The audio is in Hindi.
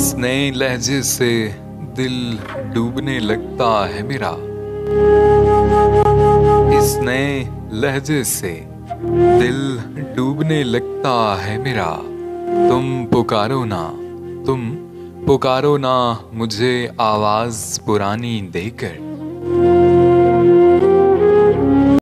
इस नए लहजे से दिल डूबने लगता है मेरा, इस नए लहजे से दिल डूबने लगता है मेरा। तुम पुकारो ना मुझे आवाज पुरानी देकर,